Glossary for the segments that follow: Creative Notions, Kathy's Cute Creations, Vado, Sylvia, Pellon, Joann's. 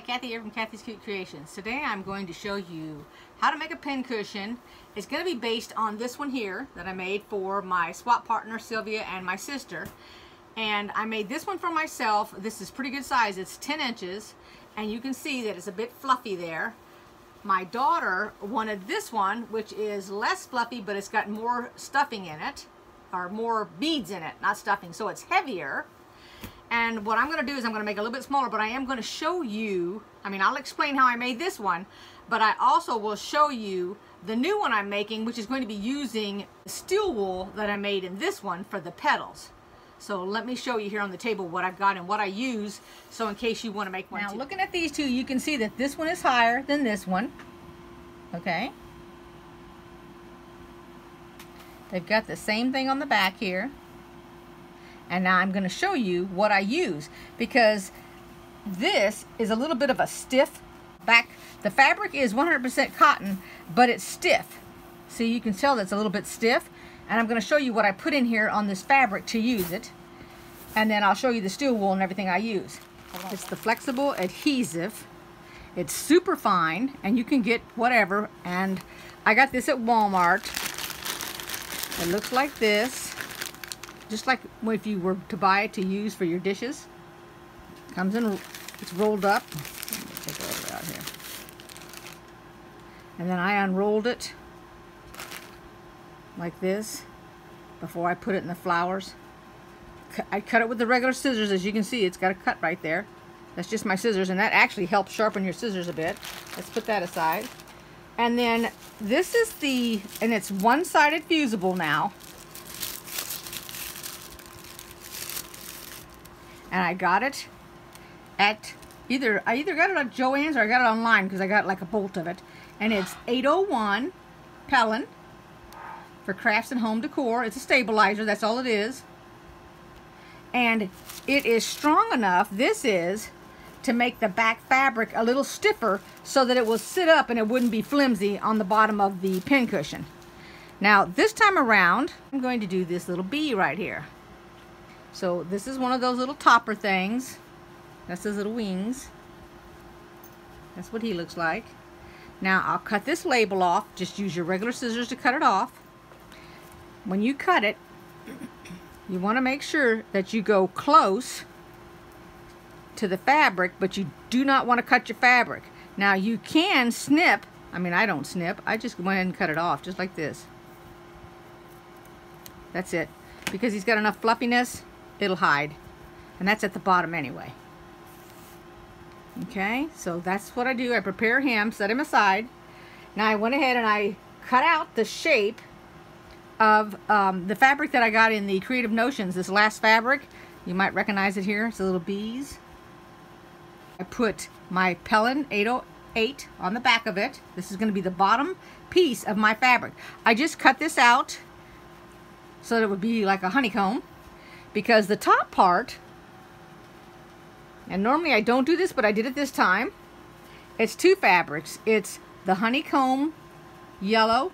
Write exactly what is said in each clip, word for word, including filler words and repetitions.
Hi, Kathy here from Kathy's Cute Creations. Today I'm going to show you how to make a pin cushion. It's going to be based on this one here that I made for my swap partner Sylvia and my sister. And I made this one for myself. This is pretty good size. It's ten inches and you can see that it's a bit fluffy there. My daughter wanted this one, which is less fluffy, but it's got more stuffing in it, or more beads in it, not stuffing, so it's heavier. And what I'm going to do is I'm going to make it a little bit smaller, but I am going to show you, I mean, I'll explain how I made this one, but I also will show you the new one I'm making, which is going to be using steel wool that I made in this one for the petals. So let me show you here on the table what I've got and what I use, so in case you want to make one. Now, looking at these two, you can see that this one is higher than this one. Okay. They've got the same thing on the back here. And now I'm going to show you what I use, because this is a little bit of a stiff back. The fabric is one hundred percent cotton, but it's stiff. So you can tell that's a little bit stiff. And I'm going to show you what I put in here on this fabric to use it. And then I'll show you the steel wool and everything I use. It's the flexible adhesive. It's super fine, and you can get whatever. And I got this at Walmart. It looks like this. Just like if you were to buy it to use for your dishes. Comes in, it's rolled up. Let me take it out here. And then I unrolled it like this before I put it in the flowers. I cut it with the regular scissors. As you can see, it's got a cut right there. That's just my scissors, and that actually helps sharpen your scissors a bit. Let's put that aside. And then this is the, and it's one-sided fusible now. And I got it at either, I either got it at Joann's or I got it online, because I got like a bolt of it. And it's eight oh one Pellon for crafts and home decor. It's a stabilizer, that's all it is. And it is strong enough, this is, to make the back fabric a little stiffer so that it will sit up and it wouldn't be flimsy on the bottom of the pincushion. Now, this time around, I'm going to do this little bee right here. So this is one of those little topper things. That's his little wings. That's what he looks like. Now I'll cut this label off. Just use your regular scissors to cut it off. When you cut it, you want to make sure that you go close to the fabric, but you do not want to cut your fabric. Now you can snip. I mean, I don't snip. I just went ahead and cut it off just like this. That's it. Because he's got enough fluffiness, it'll hide, and that's at the bottom anyway. Okay, so that's what I do. I prepare him, set him aside. Now I went ahead and I cut out the shape of um, the fabric that I got in the Creative Notions, this last fabric. You might recognize it here. It's the little bees. I put my Pellon eight oh eight on the back of it. This is going to be the bottom piece of my fabric. I just cut this out so that it would be like a honeycomb, because the top part, and normally I don't do this, but I did it this time. It's two fabrics. It's the honeycomb yellow,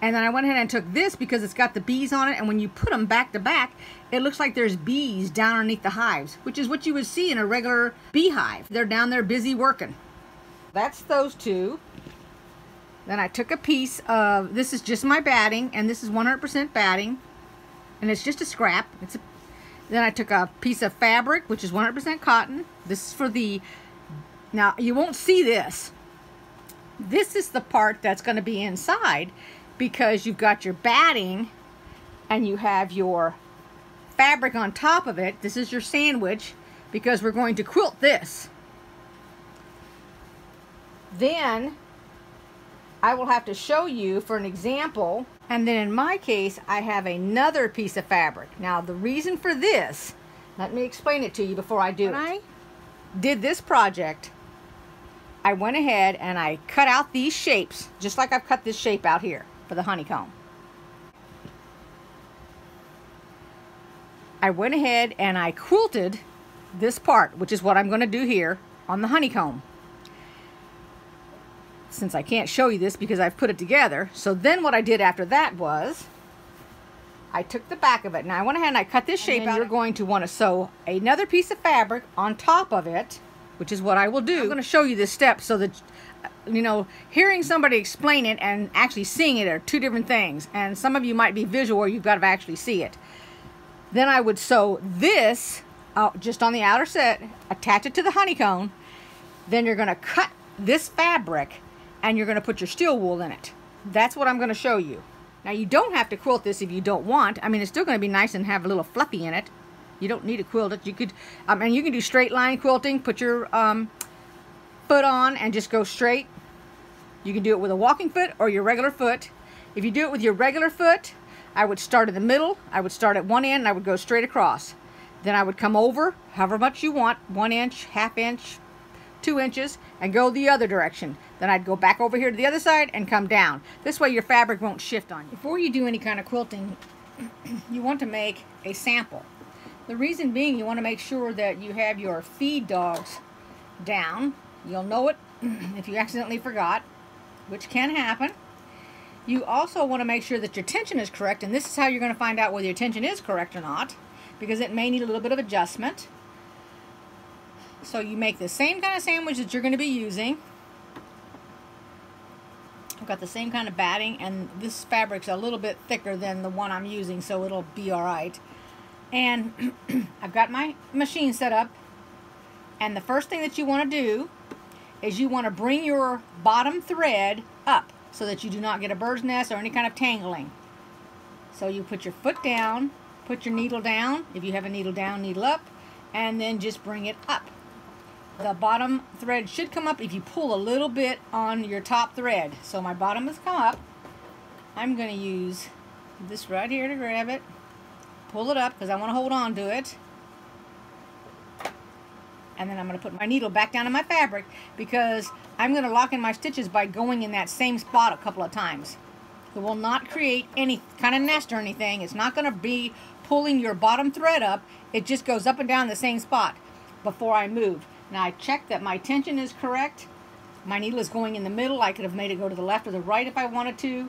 and then I went ahead and took this because it's got the bees on it, and when you put them back to back, it looks like there's bees down underneath the hives, which is what you would see in a regular beehive. They're down there busy working. That's those two. Then I took a piece of, this is just my batting, and this is one hundred percent batting, and it's just a scrap. It's a, then I took a piece of fabric, which is one hundred percent cotton. This is for the, now you won't see this. This is the part that's going to be inside, because you've got your batting and you have your fabric on top of it. This is your sandwich, because we're going to quilt this. Then I will have to show you for an example. And then in my case, I have another piece of fabric. Now the reason for this, let me explain it to you before I do it. When I did this project, I went ahead and I cut out these shapes, just like I've cut this shape out here for the honeycomb. I went ahead and I quilted this part, which is what I'm going to do here on the honeycomb. Since I can't show you this because I've put it together. So then what I did after that was I took the back of it. Now I went ahead and I cut this shape out. You're going to want to sew another piece of fabric on top of it, which is what I will do. I'm going to show you this step so that, you know, hearing somebody explain it and actually seeing it are two different things. And some of you might be visual or you've got to actually see it. Then I would sew this out just on the outer set, attach it to the honeycomb. Then you're going to cut this fabric and you're going to put your steel wool in it. That's what I'm going to show you. Now you don't have to quilt this if you don't want. I mean, it's still going to be nice and have a little fluffy in it. You don't need to quilt it. You could, I mean, you can do straight line quilting. Put your um, foot on and just go straight. You can do it with a walking foot or your regular foot. If you do it with your regular foot, I would start in the middle. I would start at one end and I would go straight across. Then I would come over, however much you want, one inch, half inch, two inches, and go the other direction. Then I'd go back over here to the other side and come down. This way your fabric won't shift on you. Before you do any kind of quilting, you want to make a sample. The reason being, you want to make sure that you have your feed dogs down. You'll know it if you accidentally forgot, which can happen. You also want to make sure that your tension is correct, and this is how you're going to find out whether your tension is correct or not, because it may need a little bit of adjustment. So you make the same kind of sandwich that you're going to be using. I've got the same kind of batting, and this fabric's a little bit thicker than the one I'm using, so it'll be all right. And I've got my machine set up, and the first thing that you want to do is you want to bring your bottom thread up so that you do not get a bird's nest or any kind of tangling. So you put your foot down, put your needle down, if you have a needle down, needle up, and then just bring it up. The bottom thread should come up if you pull a little bit on your top thread. So my bottom has come up. I'm going to use this right here to grab it. Pull it up because I want to hold on to it. And then I'm going to put my needle back down in my fabric because I'm going to lock in my stitches by going in that same spot a couple of times. It will not create any kind of nest or anything. It's not going to be pulling your bottom thread up. It just goes up and down the same spot before I move. Now I check that my tension is correct. My needle is going in the middle. I could have made it go to the left or the right if I wanted to.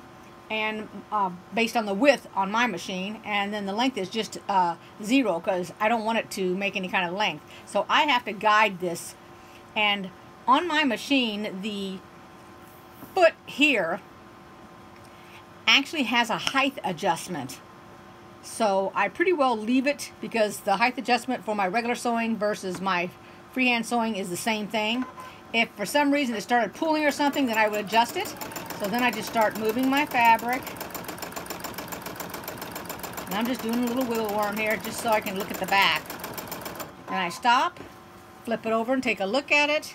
And uh, based on the width on my machine. And then the length is just uh, zero because I don't want it to make any kind of length. So I have to guide this. And on my machine, the foot here actually has a height adjustment. So I pretty well leave it because the height adjustment for my regular sewing versus my freehand sewing is the same thing. If for some reason it started pulling or something, then I would adjust it. So then I just start moving my fabric. And I'm just doing a little wiggle worm here just so I can look at the back. And I stop, flip it over and take a look at it.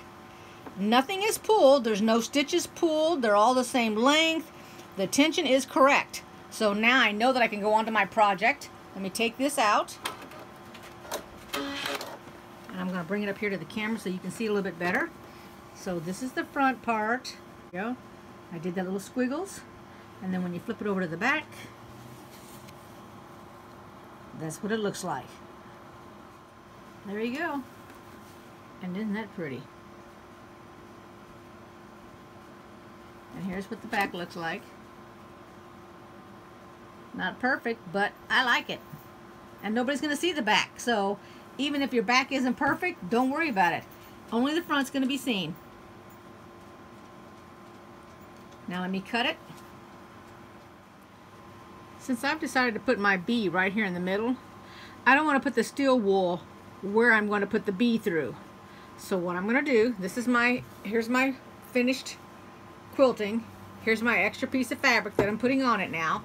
Nothing is pulled. There's no stitches pulled. They're all the same length. The tension is correct. So now I know that I can go on to my project. Let me take this out. I'm going to bring it up here to the camera so you can see a little bit better. So this is the front part. There you go. I did that little squiggles. And then when you flip it over to the back, that's what it looks like. There you go. And isn't that pretty? And here's what the back looks like. Not perfect, but I like it. And nobody's going to see the back, so even if your back isn't perfect, don't worry about it. Only the front's going to be seen. Now let me cut it. Since I've decided to put my B right here in the middle, I don't want to put the steel wool where I'm going to put the B through. So what I'm going to do, this is my, here's my finished quilting. Here's my extra piece of fabric that I'm putting on it now.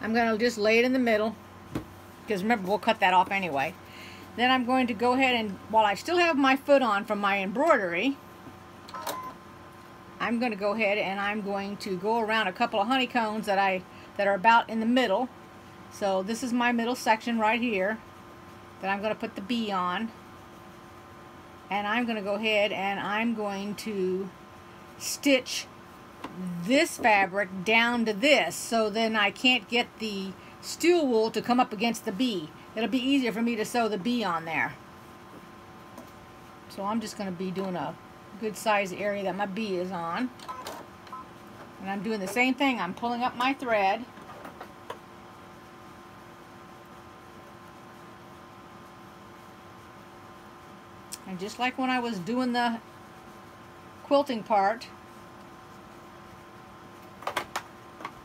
I'm going to just lay it in the middle, because remember, we'll cut that off anyway. Then I'm going to go ahead and, while I still have my foot on from my embroidery, I'm going to go ahead and I'm going to go around a couple of honeycombs that I that are about in the middle. So this is my middle section right here that I'm going to put the B on. And I'm going to go ahead and I'm going to stitch this fabric down to this, so then I can't get the steel wool to come up against the B. It'll be easier for me to sew the B on there. So I'm just going to be doing a good size area that my B is on. And I'm doing the same thing. I'm pulling up my thread. And And just like when I was doing the quilting part, I'm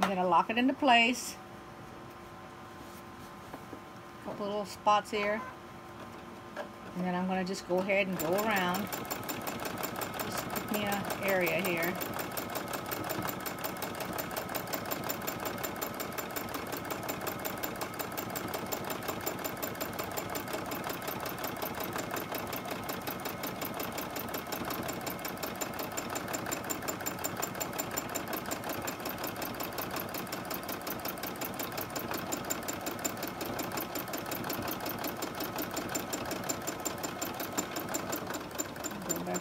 going to lock it into place. A couple little spots here. And then I'm going to just go ahead and go around. Just give me an area here.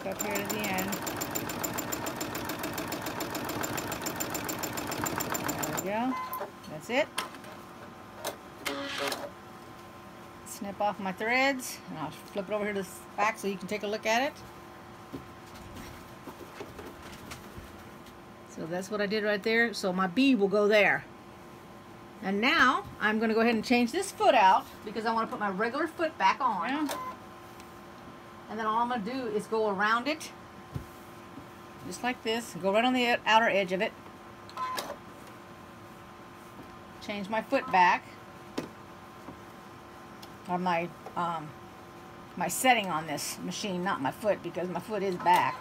Up here to the end. There we go. That's it. Snip off my threads, and I'll flip it over here to the back so you can take a look at it. So that's what I did right there. So my bee will go there. And now I'm going to go ahead and change this foot out because I want to put my regular foot back on. Yeah. And then all I'm going to do is go around it, just like this, go right on the outer edge of it, change my foot back, or my, um, my setting on this machine, not my foot, because my foot is back,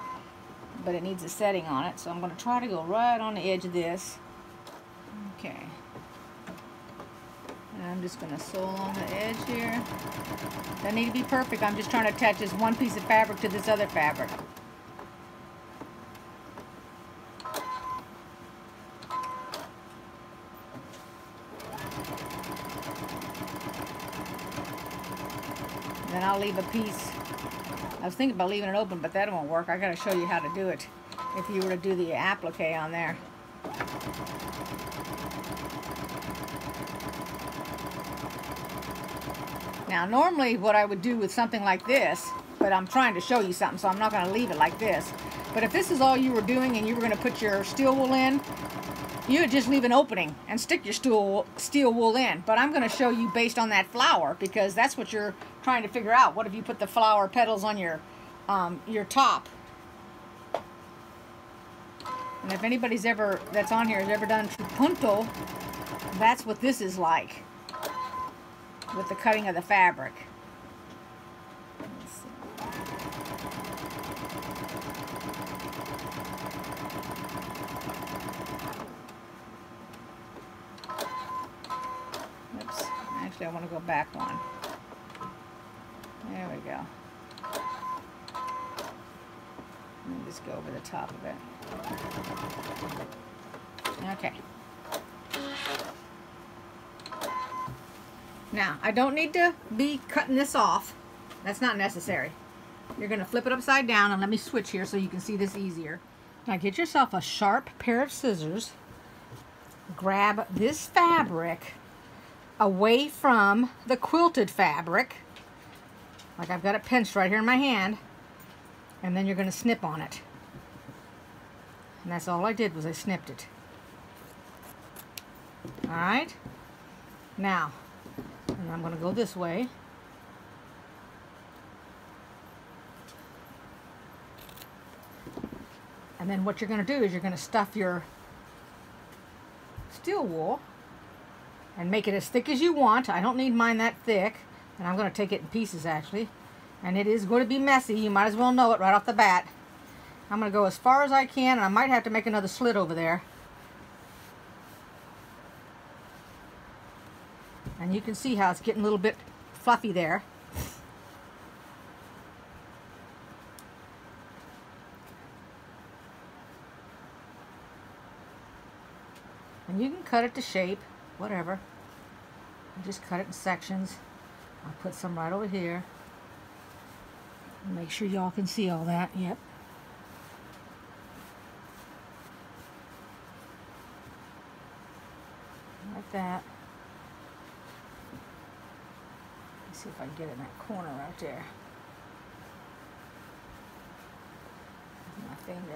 but it needs a setting on it, so I'm going to try to go right on the edge of this. Okay. I'm just going to sew along the edge here. Doesn't need to be perfect. I'm just trying to attach this one piece of fabric to this other fabric. And then I'll leave a piece. I was thinking about leaving it open, but that won't work. I got to show you how to do it if you were to do the applique on there. Now, normally what I would do with something like this, but I'm trying to show you something, so I'm not going to leave it like this. But if this is all you were doing and you were going to put your steel wool in, you would just leave an opening and stick your steel, steel wool in. But I'm going to show you based on that flower, because that's what you're trying to figure out. What if you put the flower petals on your, um, your top? And if anybody's ever, that's on here, has ever done tripunto, that's what this is like, with the cutting of the fabric. Let's see. Oops, actually I want to go back one. There we go. Let me just go over the top of it. Okay. Now, I don't need to be cutting this off. That's not necessary. You're going to flip it upside down, and let me switch here so you can see this easier. Now, get yourself a sharp pair of scissors. Grab this fabric away from the quilted fabric. Like I've got it pinched right here in my hand. And then you're going to snip on it. And that's all I did was I snipped it. All right? Now, and I'm going to go this way. And then what you're going to do is you're going to stuff your steel wool and make it as thick as you want. I don't need mine that thick. And I'm going to take it in pieces, actually. And it is going to be messy. You might as well know it right off the bat. I'm going to go as far as I can, and I might have to make another slit over there. And you can see how it's getting a little bit fluffy there. And you can cut it to shape, whatever. I just cut it in sections. I'll put some right over here. Make sure y'all can see all that. Yep. Like that. See if I can get in that corner right there. With my finger.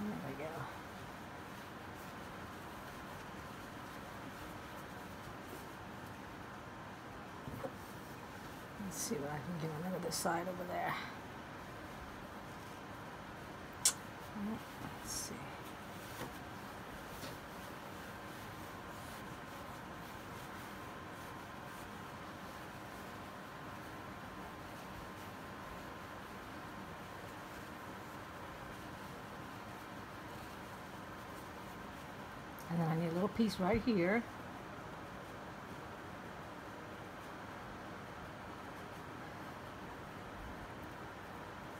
There we go. Let's see what I can do on the other side over there. Let's see. And then I need a little piece right here.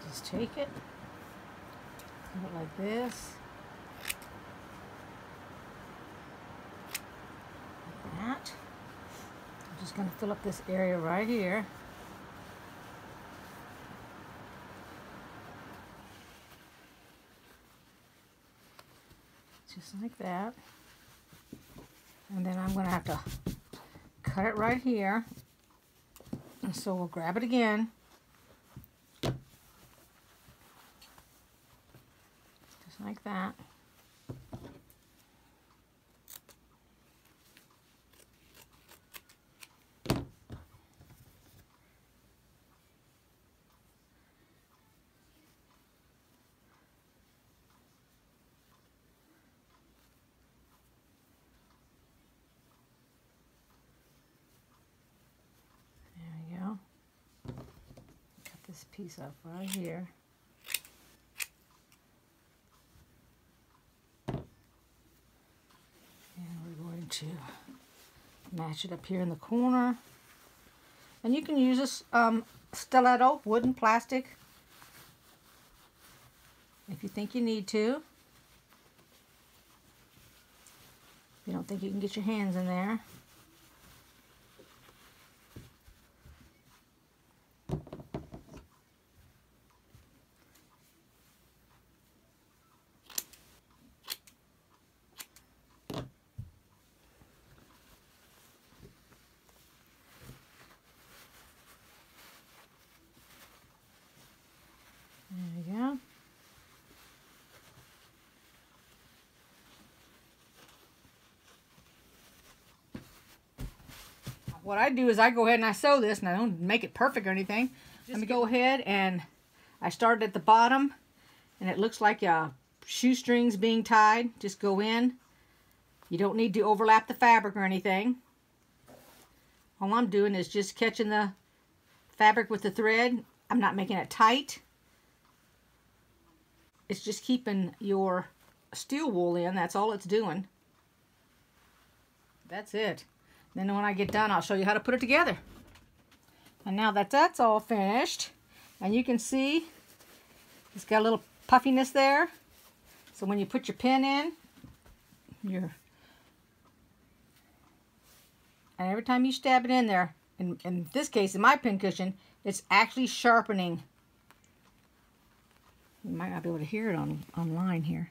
Just take it, put it like this, like that. I'm just going to fill up this area right here. Just like that. And then I'm going to have to cut it right here. And so we'll grab it again. Just like that. This piece off right here. And we're going to match it up here in the corner. And you can use this um, stiletto, wooden, plastic, if you think you need to. If you don't think you can get your hands in there. What I do is I go ahead and I sew this, and I don't make it perfect or anything. Just Let me go ahead, and I started at the bottom, and it looks like uh, shoestrings being tied. Just go in. You don't need to overlap the fabric or anything. All I'm doing is just catching the fabric with the thread. I'm not making it tight. It's just keeping your steel wool in. That's all it's doing. That's it. Then when I get done, I'll show you how to put it together. And now that that's all finished, and you can see it's got a little puffiness there. So when you put your pin in, your and every time you stab it in there, in, in this case, in my pin cushion, it's actually sharpening. You might not be able to hear it on online here.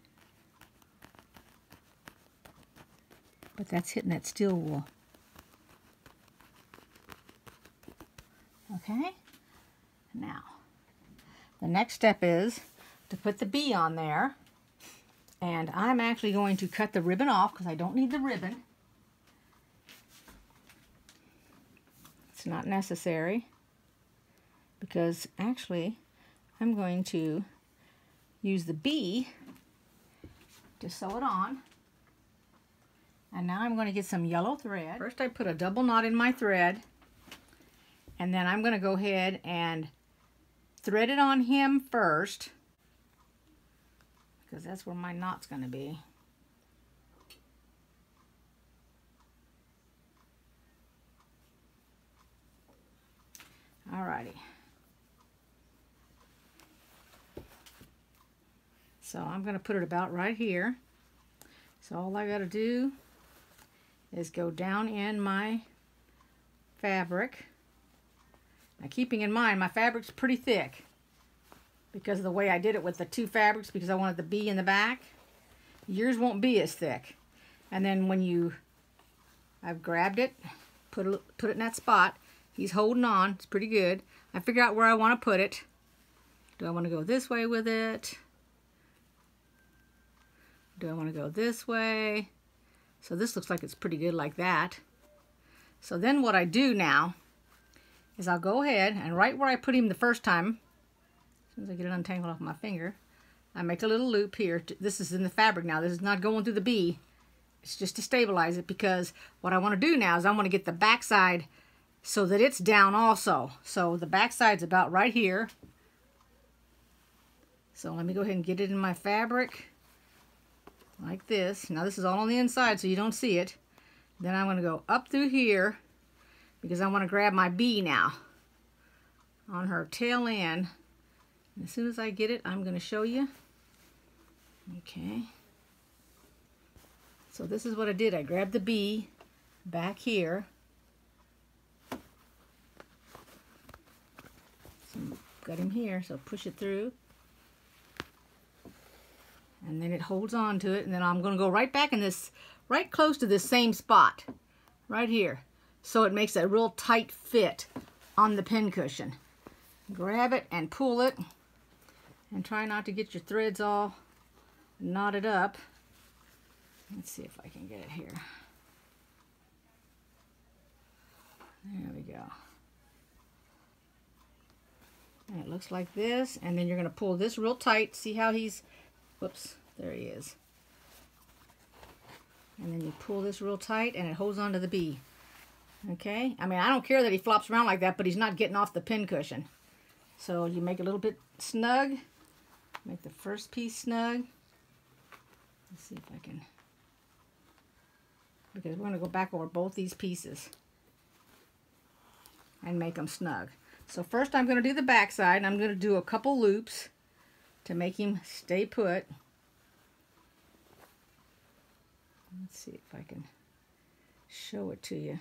But that's hitting that steel wool. Okay, now the next step is to put the bee on there, and I'm actually going to cut the ribbon off because I don't need the ribbon. It's not necessary because actually I'm going to use the bee to sew it on. And now I'm going to get some yellow thread. First I put a double knot in my thread. And then I'm going to go ahead and thread it on him first, because that's where my knot's going to be. Alrighty. So I'm going to put it about right here. So all I got to do is go down in my fabric. Now, keeping in mind, my fabric's pretty thick because of the way I did it with the two fabrics, because I wanted the bee in the back. Yours won't be as thick. And then when you, I've grabbed it, put it, put it in that spot. He's holding on. It's pretty good. I figure out where I want to put it. Do I want to go this way with it? Do I want to go this way? So this looks like it's pretty good like that. So then what I do now is I'll go ahead and right where I put him the first time, as soon as I get it untangled off my finger, I make a little loop here. This is in the fabric now. This is not going through the bee. It's just to stabilize it, because what I want to do now is I want to get the back side so that it's down also. So the back side's about right here. So let me go ahead and get it in my fabric like this. Now this is all on the inside so you don't see it. Then I'm going to go up through here because I want to grab my bee now on her tail end. As soon as I get it, I'm going to show you. Okay. So this is what I did. I grabbed the bee back here. So got him here, so push it through. And then it holds on to it, and then I'm going to go right back in this, right close to this same spot, right here. So it makes a real tight fit on the pincushion. Grab it and pull it, and try not to get your threads all knotted up. Let's see if I can get it here. There we go. And it looks like this, and then you're going to pull this real tight. See how he's... Whoops, there he is. And then you pull this real tight and it holds onto the bee. Okay? I mean, I don't care that he flops around like that, but he's not getting off the pin cushion. So you make a little bit snug. Make the first piece snug. Let's see if I can... Because we're going to go back over both these pieces and make them snug. So first I'm going to do the back side, and I'm going to do a couple loops to make him stay put. Let's see if I can show it to you.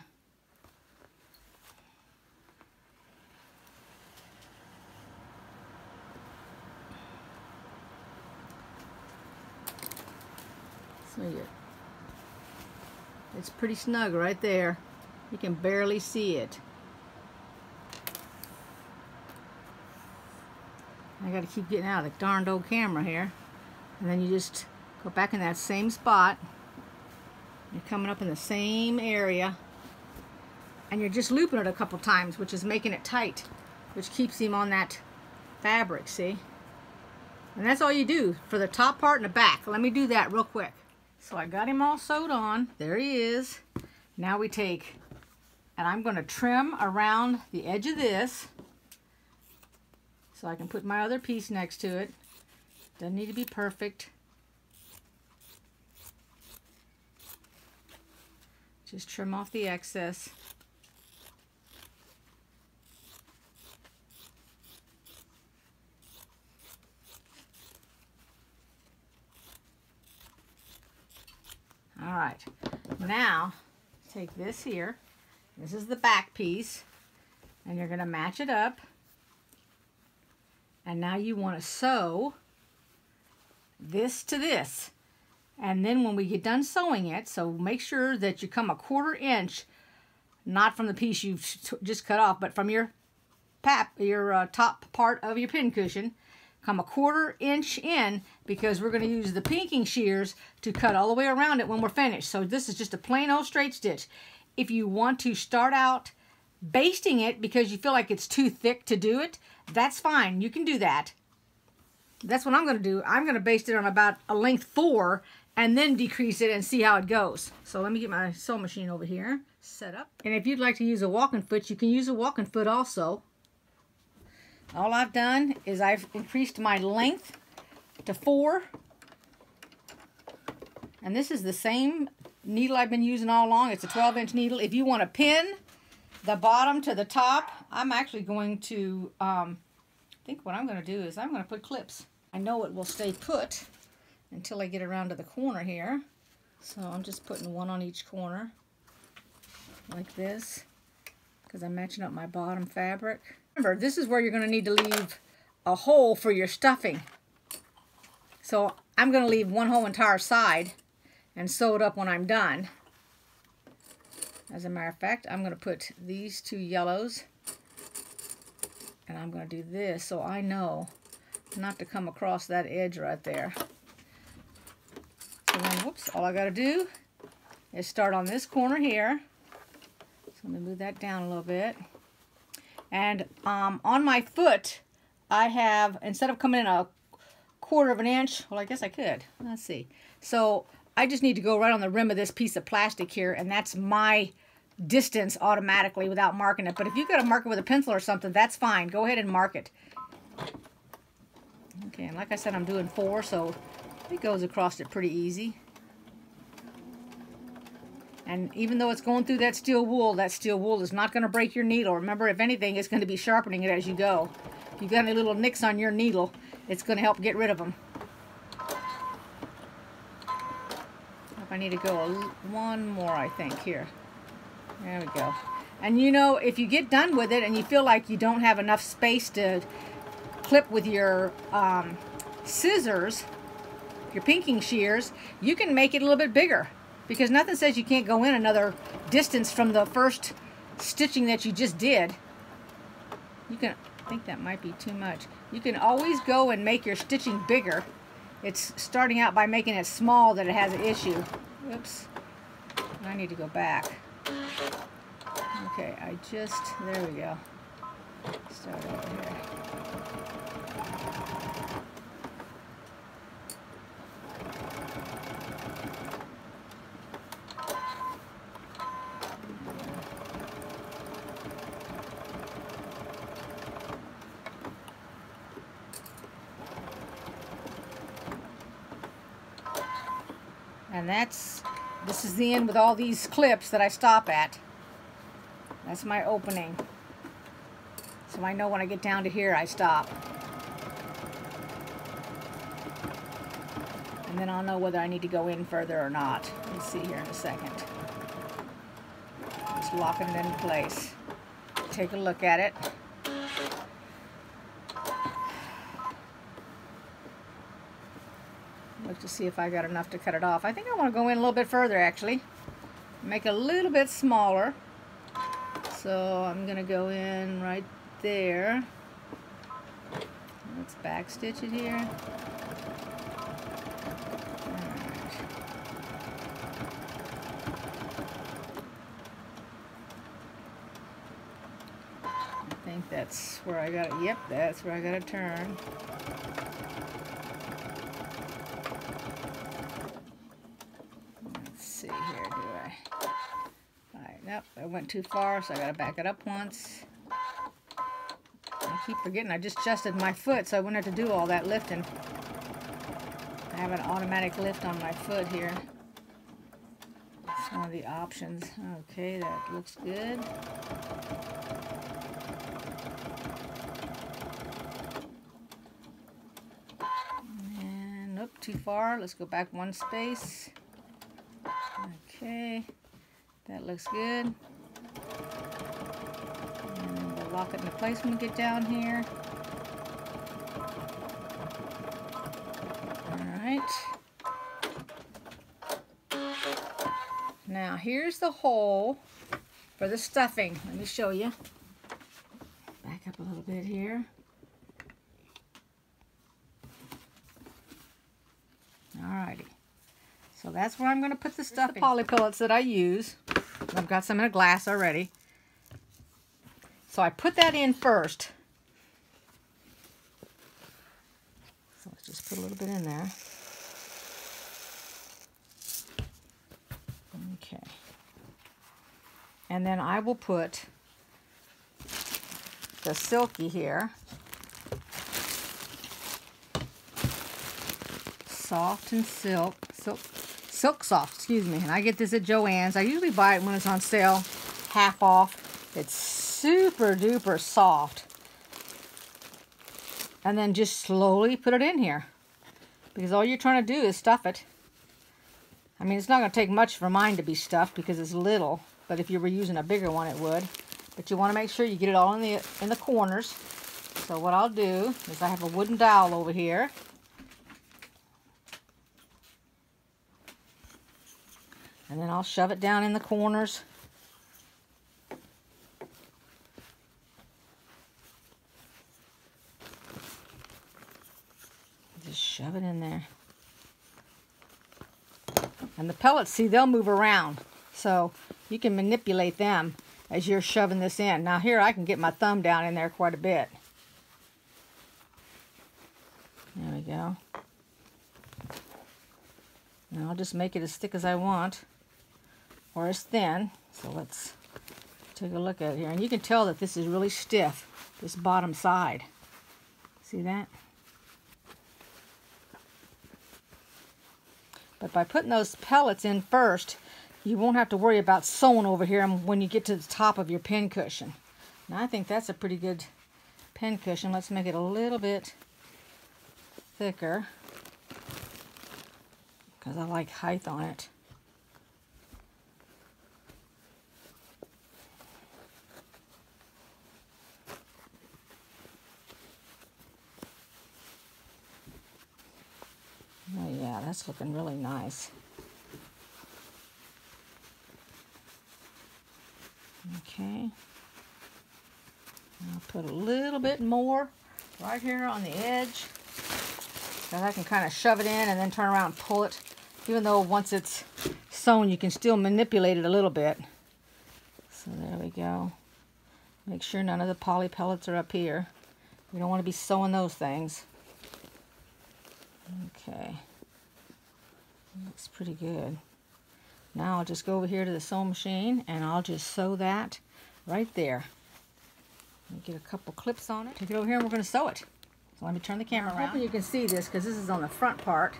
So you, it's pretty snug right there. You can barely see it. I gotta keep getting out of the darned old camera here. And then you just go back in that same spot. You're coming up in the same area. And you're just looping it a couple times, which is making it tight, which keeps him on that fabric, see? And that's all you do for the top part and the back. Let me do that real quick. So I got him all sewed on. There he is. Now we take, and I'm gonna trim around the edge of this, so I can put my other piece next to it. Doesn't need to be perfect. Just trim off the excess. All right, now take this here. This is the back piece, and you're gonna match it up. And now you want to sew this to this. And then when we get done sewing it, so make sure that you come a quarter inch, not from the piece you've just cut off, but from your pap, your uh, top part of your pin cushion, come a quarter inch in, because we're going to use the pinking shears to cut all the way around it when we're finished. So this is just a plain old straight stitch. If you want to start out basting it because you feel like it's too thick to do it, that's fine. You can do that. That's what I'm going to do. I'm going to baste it on about a length four and then decrease it and see how it goes. So let me get my sewing machine over here set up. And if you'd like to use a walking foot, you can use a walking foot also. All I've done is I've increased my length to four. And this is the same needle I've been using all along. It's a twelve inch needle. If you want to pin the bottom to the top, I'm actually going to, um, I think what I'm going to do is I'm going to put clips. I know it will stay put until I get around to the corner here. So I'm just putting one on each corner like this, because I'm matching up my bottom fabric. Remember, this is where you're going to need to leave a hole for your stuffing. So I'm going to leave one whole entire side and sew it up when I'm done. As a matter of fact, I'm going to put these two yellows, and I'm going to do this so I know not to come across that edge right there. So then, whoops, all I got to do is start on this corner here. So let me move that down a little bit. And um, on my foot, I have, instead of coming in a quarter of an inch, well, I guess I could. Let's see. So I just need to go right on the rim of this piece of plastic here, and that's my distance automatically without marking it. But if you've got to mark it with a pencil or something, that's fine. Go ahead and mark it. Okay, and like I said, I'm doing four, so it goes across it pretty easy. And even though it's going through that steel wool, that steel wool is not going to break your needle. Remember, if anything, it's going to be sharpening it as you go. If you've got any little nicks on your needle, it's going to help get rid of them. I need to go a, one more, I think, here. There we go. And you know, if you get done with it and you feel like you don't have enough space to clip with your um, scissors, your pinking shears, you can make it a little bit bigger. Because nothing says you can't go in another distance from the first stitching that you just did. You can, I think that might be too much. You can always go and make your stitching bigger. It's starting out by making it small that it has an issue. Oops. I need to go back. Okay, I just, there we go. Start over here. And that's, this is the end with all these clips that I stop at. That's my opening. So I know when I get down to here, I stop. And then I'll know whether I need to go in further or not. Let's see here in a second. Just locking it in place. Take a look at it. To see if I got enough to cut it off. I think I want to go in a little bit further, actually. Make it a little bit smaller. So I'm going to go in right there. Let's back stitch it here. Right. I think that's where I got it. Yep, that's where I got to turn. Yep, I went too far, so I gotta back it up once. I keep forgetting, I just adjusted my foot, so I wouldn't have to do all that lifting. I have an automatic lift on my foot here. That's one of the options. Okay, that looks good. And, nope, too far. Let's go back one space. Okay. That looks good. And we'll lock it into place when we get down here. Alright. Now here's the hole for the stuffing. Let me show you. Back up a little bit here. Alrighty. So that's where I'm going to put the stuffing. The poly pellets that I use. I've got some in a glass already. So I put that in first. So let's just put a little bit in there. Okay. And then I will put the silky here. Soft and silk. Silk. Silk Soft, excuse me, and I get this at Joann's. I usually buy it when it's on sale, half off. It's super duper soft. And then just slowly put it in here. Because all you're trying to do is stuff it. I mean, it's not going to take much for mine to be stuffed because it's little. But if you were using a bigger one, it would. But you want to make sure you get it all in the, in the corners. So what I'll do is I have a wooden dowel over here. And then I'll shove it down in the corners. Just shove it in there. And the pellets, see, they'll move around. So you can manipulate them. as you're shoving this in. Now here I can get my thumb down in there quite a bit. There we go. Now I'll just make it as thick as I want, or as thin. So let's take a look at it here. And you can tell that this is really stiff, this bottom side. See that? But by putting those pellets in first, you won't have to worry about sewing over here when you get to the top of your pin cushion. And I think that's a pretty good pin cushion. Let's make it a little bit thicker, because I like height on it. Oh yeah, that's looking really nice. Okay. I'll put a little bit more right here on the edge, so I can kind of shove it in and then turn around and pull it. Even though once it's sewn, you can still manipulate it a little bit. So there we go. Make sure none of the poly pellets are up here. We don't want to be sewing those things. Okay, looks pretty good. Now I'll just go over here to the sewing machine and I'll just sew that right there. Get a couple clips on it. Take it over here and we're going to sew it. So let me turn the camera around. I'm hoping you can see this because this is on the front part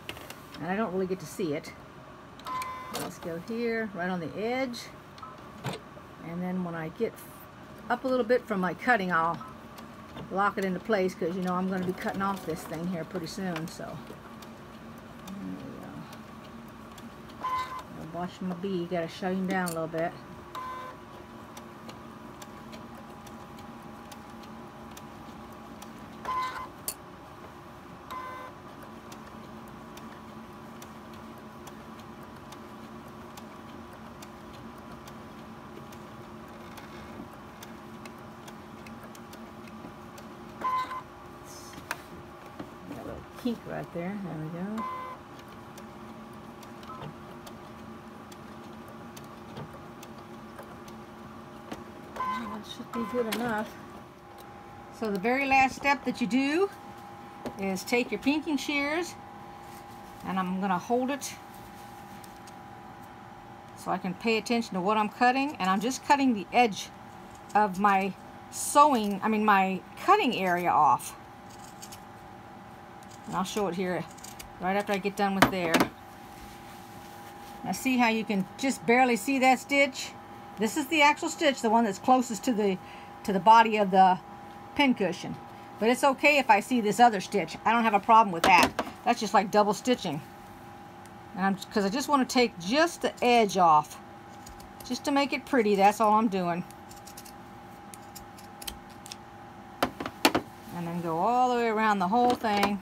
and I don't really get to see it. Let's go here, right on the edge. And then when I get up a little bit from my cutting, I'll lock it into place, because you know I'm going to be cutting off this thing here pretty soon. So there we go. I'll watch my bee, gotta shut him down a little bit. Kink right there. There we go. That should be good enough. So the very last step that you do is take your pinking shears, and I'm going to hold it so I can pay attention to what I'm cutting, and I'm just cutting the edge of my sewing, I mean my cutting area off. And I'll show it here right after I get done with there. Now see how you can just barely see that stitch? This is the actual stitch, the one that's closest to the to the body of the pincushion. But it's okay if I see this other stitch. I don't have a problem with that. That's just like double stitching. And I'm, because I just want to take just the edge off, just to make it pretty. That's all I'm doing. And then go all the way around the whole thing.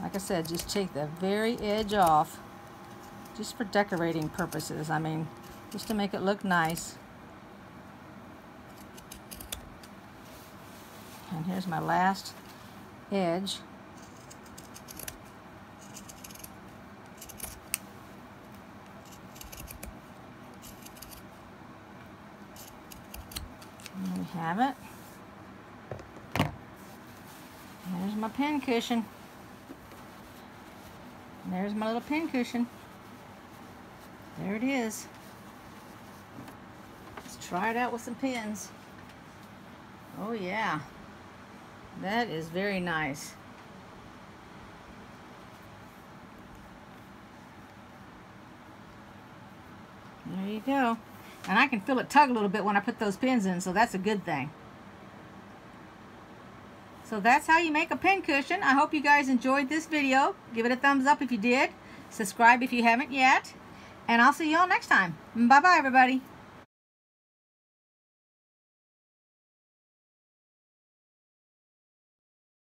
Like I said, just take the very edge off, just for decorating purposes. I mean, just to make it look nice. And here's my last edge. There we have it. There's my pin cushion. There's my little pin cushion. There it is. Let's try it out with some pins. Oh yeah, that is very nice. There you go. And I can feel it tug a little bit when I put those pins in, so that's a good thing. So that's how you make a pin cushion. I hope you guys enjoyed this video. Give it a thumbs up if you did. Subscribe if you haven't yet. And I'll see y'all next time. Bye-bye, everybody.